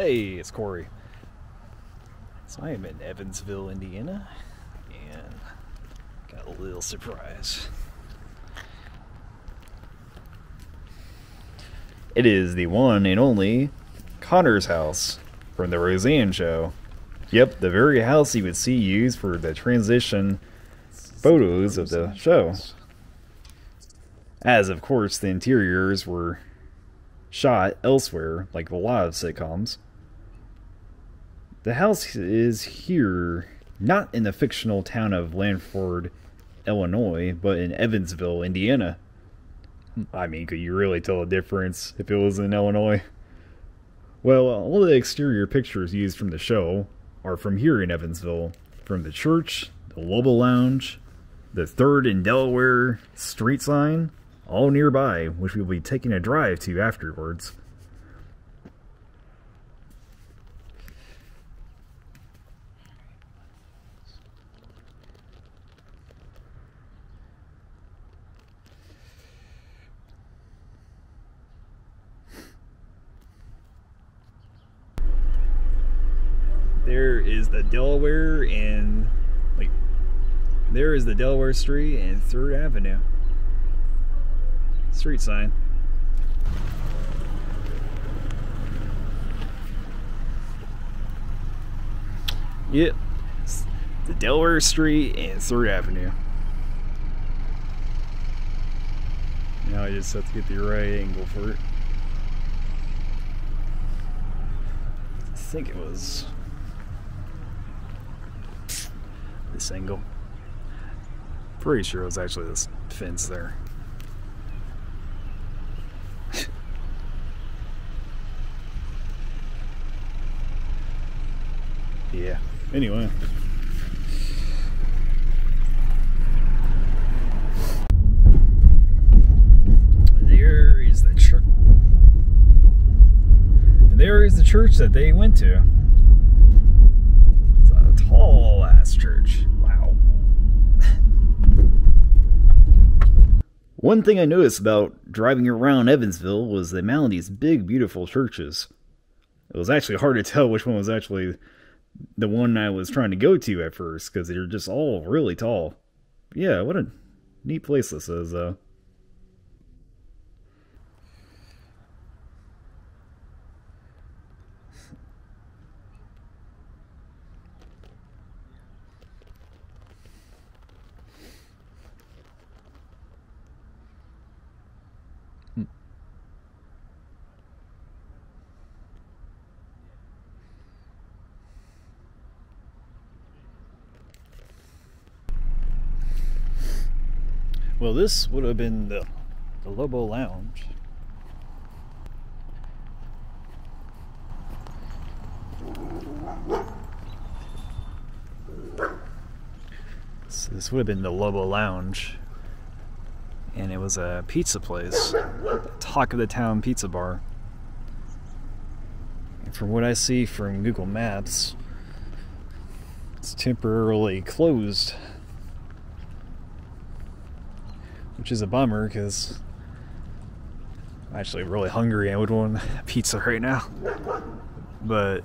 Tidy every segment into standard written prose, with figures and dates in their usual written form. Hey, it's Corey. So I am in Evansville, Indiana, and got a little surprise. It is the one and only Connor's house from The Roseanne Show. Yep, the very house you would see used for the transition photos of the show. As, of course, the interiors were shot elsewhere, like a lot of sitcoms. The house is here, not in the fictional town of Lanford, Illinois, but in Evansville, Indiana. I mean, could you really tell a difference if it was in Illinois? Well, all the exterior pictures used from the show are from here in Evansville. From the church, the Lobo Lounge, the 3rd and Delaware street sign, all nearby, which we'll be taking a drive to afterwards. There is the Delaware and, like, there is the Delaware Street and 3rd Avenue. Street sign. Yep. The Delaware Street and 3rd Avenue. Now I just have to get the right angle for it. I think it was this angle. Pretty sure it was actually this fence there. Yeah. Anyway. There is the church. There is the church that they went to. It's a tall ass church. Wow. One thing I noticed about driving around Evansville was the amount of these big, beautiful churches. It was actually hard to tell which one was actually the one I was trying to go to at first, because they're just all really tall. Yeah, what a neat place this is, though. Well, this would have been the Lobo Lounge. So this would have been the Lobo Lounge. And it was a pizza place. Talk of the Town Pizza Bar. And from what I see from Google Maps, it's temporarily closed. Which is a bummer, because I'm actually really hungry. I would want a pizza right now. But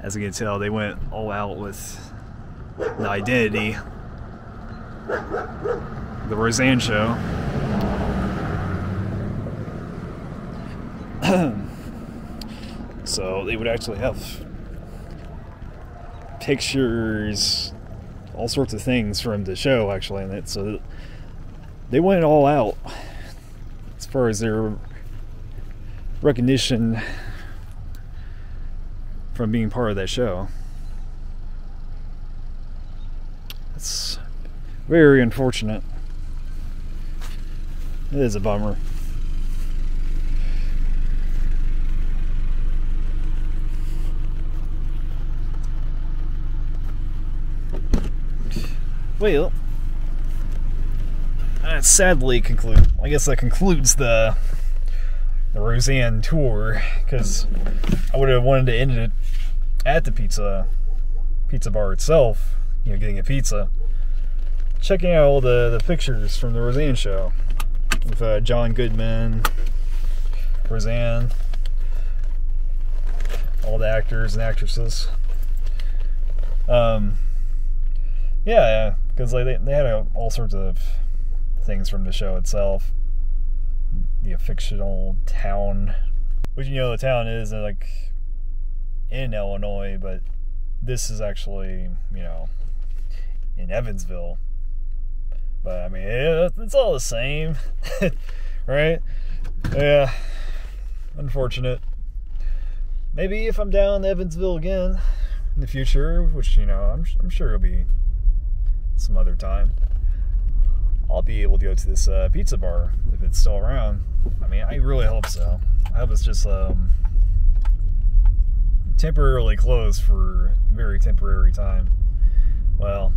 as you can tell, they went all out with the identity. The Roseanne Show. So they would actually have pictures, all sorts of things from the show, actually, in it. So they went all out as far as their recognition from being part of that show. That's very unfortunate. It is a bummer. Well, I guess that concludes the Roseanne tour, because I would have wanted to end it at the pizza bar itself, you know, getting a pizza, checking out all the pictures from the Roseanne Show with John Goodman, Roseanne, all the actors and actresses. Yeah, because like they had all sorts of things from the show itself. The fictional town, which you know the town is like in Illinois, but this is actually, you know, in Evansville. But I mean, it's all the same, right? Yeah, unfortunate. Maybe if I'm down in Evansville again in the future, which, you know, I'm sure it'll be some other time, I'll be able to go to this pizza bar if it's still around. I mean, I really hope so. I hope it's just temporarily closed for a very temporary time. Well,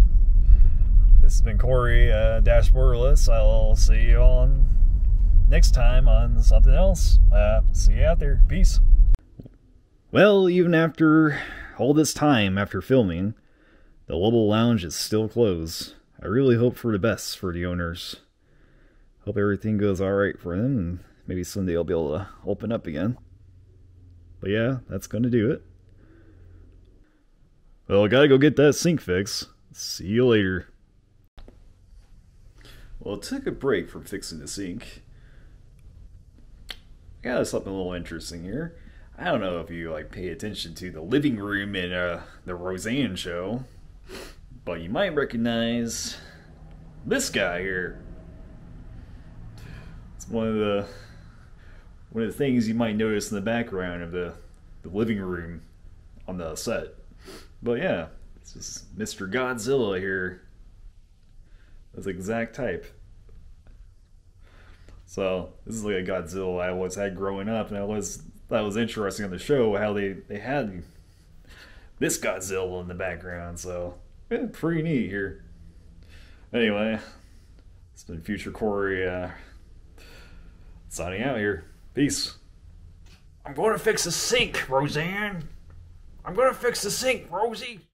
this has been Corey, Dashborderless. I'll see you on next time on something else. See you out there. Peace. Well, even after all this time after filming, the Lobo Lounge is still closed. I really hope for the best for the owners. Hope everything goes alright for them, and maybe someday I'll be able to open up again. But yeah, that's going to do it. Well, I gotta go get that sink fix. See you later. Well, I took a break from fixing the sink. I got something a little interesting here. I don't know if you like pay attention to the living room in the Roseanne show, but you might recognize this guy here. It's one of the things you might notice in the background of the living room on the set. But yeah, it's just Mr. Godzilla here. That's the exact type. So this is like a Godzilla I always had growing up, and I always thought it was interesting on the show how they had this Godzilla in the background. So yeah, pretty neat here. Anyway, it's been Future Corey signing out here. Peace. I'm going to fix the sink, Roseanne. I'm going to fix the sink, Rosie.